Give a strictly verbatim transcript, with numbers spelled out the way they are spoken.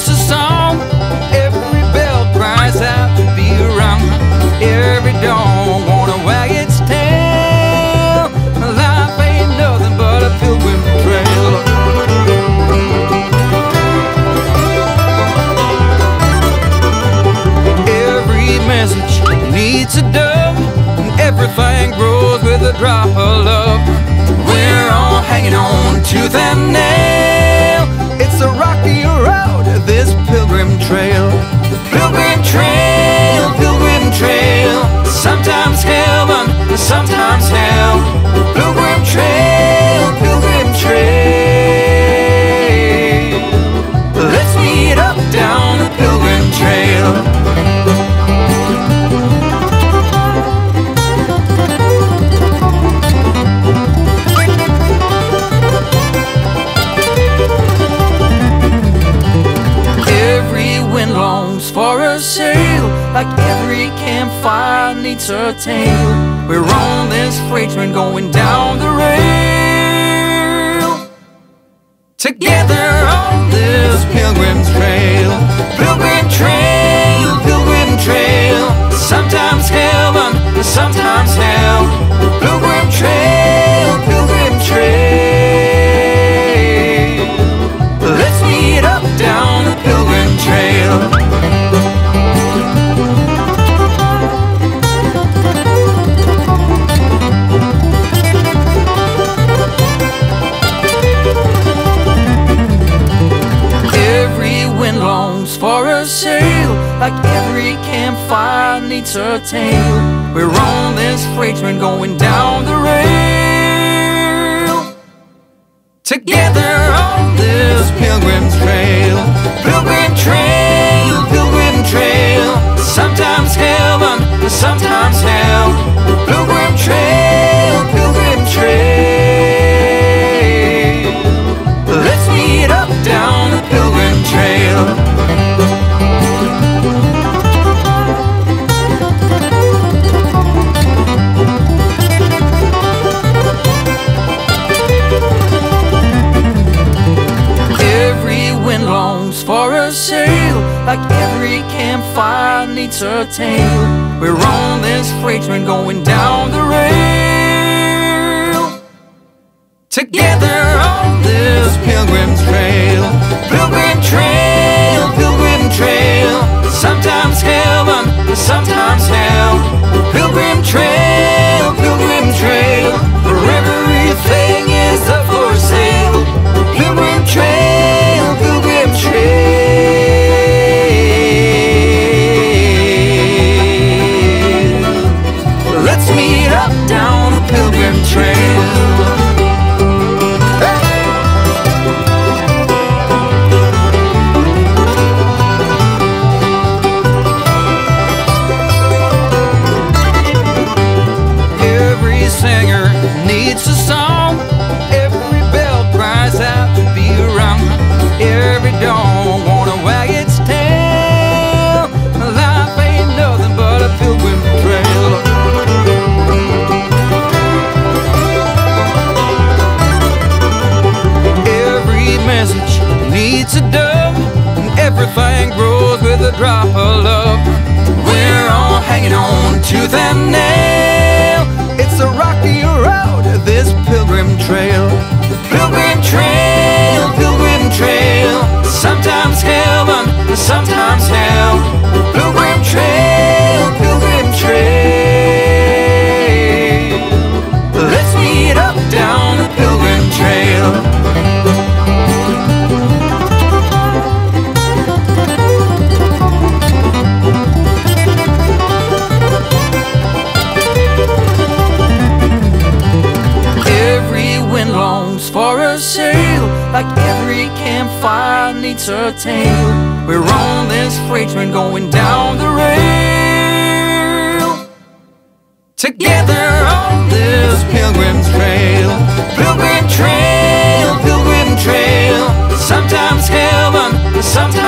It's a song every bell cries out to be around. Every dog wanna wag its tail. Life ain't nothing but a pilgrim trail. Every message needs a dove, and everything grows with a drop of love. We're all hanging on to that nail. It's a rocky road, this pilgrim trail. Pilgrim trail, pilgrim trail. Sometimes heaven, sometimes hell. Pilgrim trail, pilgrim trail. Let's meet up down the pilgrim trail. For a sail, like every campfire needs a tale. We're on this freight train going down the rail, together on this pilgrim trail. Pilgrim trail, pilgrim trail. Sometimes heaven, sometimes hell. Pilgrim trail, pilgrim trail. Let's meet up down the pilgrim trail. For a sail, like every campfire needs a tale. We're on this freight train going down the rail, together on this pilgrim trail. Pilgrim trail, pilgrim trail. Sometimes heaven, sometimes hell. Pilgrim trail, pilgrim trail. Let's meet up down the pilgrim trail. For a sail, like every campfire needs a tale. We're on this freight train going down the rail, together on this pilgrim trail. Pilgrim trail, pilgrim trail. Sometimes heaven, sometimes hell. Pilgrim trail, pilgrim trail. Where everything is up for sale. Pilgrim trail. Let's meet up down the pilgrim trail. Needs a dove, and everything grows with a drop of love. We're all hanging on to that nail. It's a rocky road, this pilgrim trail. Pilgrim trail, pilgrim trail. Sometimes heaven, sometimes hell. Pilgrim trail, pilgrim trail. Let's meet up down the pilgrim trail. For a sail, like every campfire needs a tale. We're on this freight train going down the rail, together on this pilgrim trail. Pilgrim trail, pilgrim trail. Sometimes heaven, sometimes